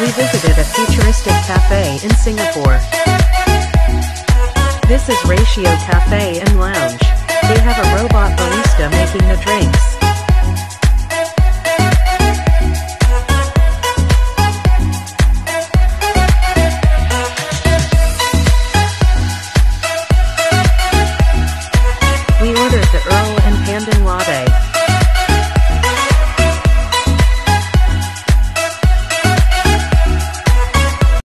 we visited a futuristic cafe in Singapore. This is Ratio Cafe and Lounge. They have a robot barista making the drinks. We ordered the Earl and Pandan Latte.